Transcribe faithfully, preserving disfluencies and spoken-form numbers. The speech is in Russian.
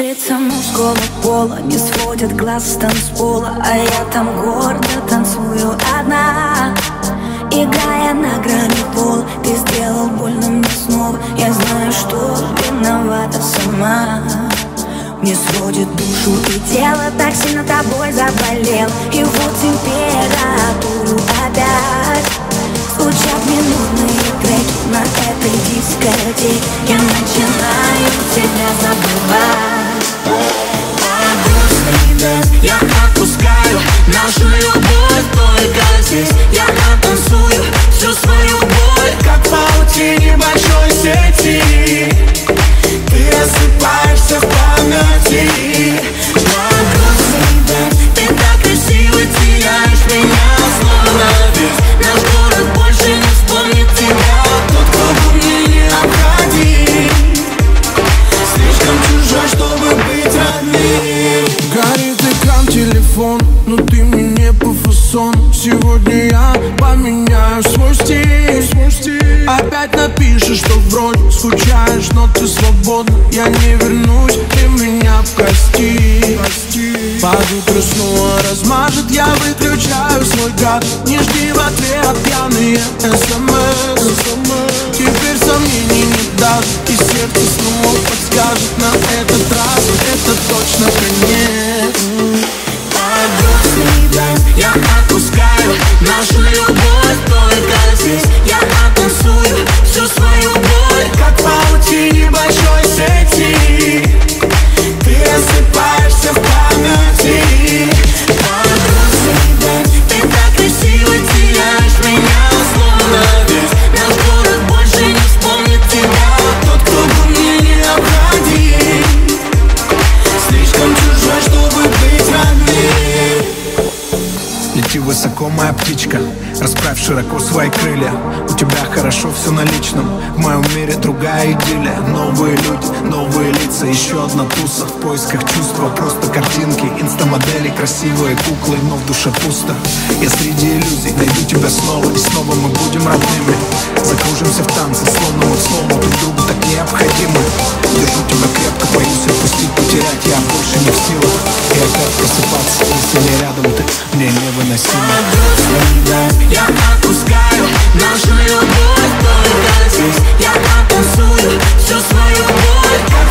лица мужского пола, не сводят глаз с танцпола, а я там гордо танцую одна, играя на грани пола. Ты сделал больно мне снова, я знаю, что виновата сама. Не сводит душу и тело, так сильно тобой заболел, и вот температуру опять. Звучат минутные треки на этой дискотеке, я начинаю тебя забывать. Погрузный, я отпускаю нашу любовь только здесь. Я оттанцую всю свою боль, как в паутине большой сети. Ты рассыпаешься в памяти. Погрузный, ты так красиво теряешь меня словно весь. Наш город больше не вспомнит тебя, тот, кто бы мне не отходи. Слишком чужой, чтобы быть родным. Горит экран, телефон, но ты мне по фасону. Сегодня я поменяю свой стиль. Опять напишешь, что вроде скучаешь, но ты свободна. Я не вернусь, ты меня в кости. Под утро снова размажет, я выключаю свой гад. Не жди в ответ пьяные эс эм эс. Теперь сомнений не даст, и сердце снова подскажет. На этот раз это точно конец. Погрузный день, я отпускаю нашу любовь только здесь. Я оттанцую всю свою боль, как в паутине большой сети. Ты рассыпаешься в памяти. Погрузный день, ты так красиво теряешь меня словно весь. Наш город больше не вспомнит тебя, тот, кто бы мне не обходил. Слишком чужой, чтобы быть родным. Лети высоко, моя птичка, расправь широко свои крылья. У тебя хорошо все на личном, в моем мире другая идиллия. Новые люди, новые лица, еще одна туса. В поисках чувства просто картинки, инстамодели, красивые куклы, но в душе пусто. Я среди иллюзий найду тебя снова, и снова мы будем родными. Закружимся в танце, словно мы снова друг другу так необходимы. Держу тебя крепко, боюсь отпустить, потерять, я больше не в силах. И опять просыпаться, если не рядом ты, мне невыносимо. Я отпускаю нашу любовь только здесь. Я оттанцую всю свою боль.